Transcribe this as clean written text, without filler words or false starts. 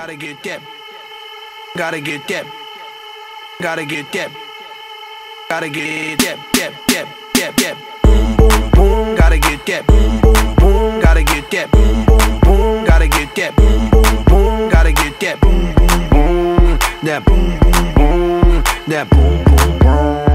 Gotta get that. Gotta get that. Gotta get that. Gotta get that. Boom boom boom. Gotta get that. Boom boom boom. Gotta get that. Boom boom boom. Gotta get that. Boom boom boom. Gotta get that. Boom boom boom. That boom boom boom. That boom boom boom.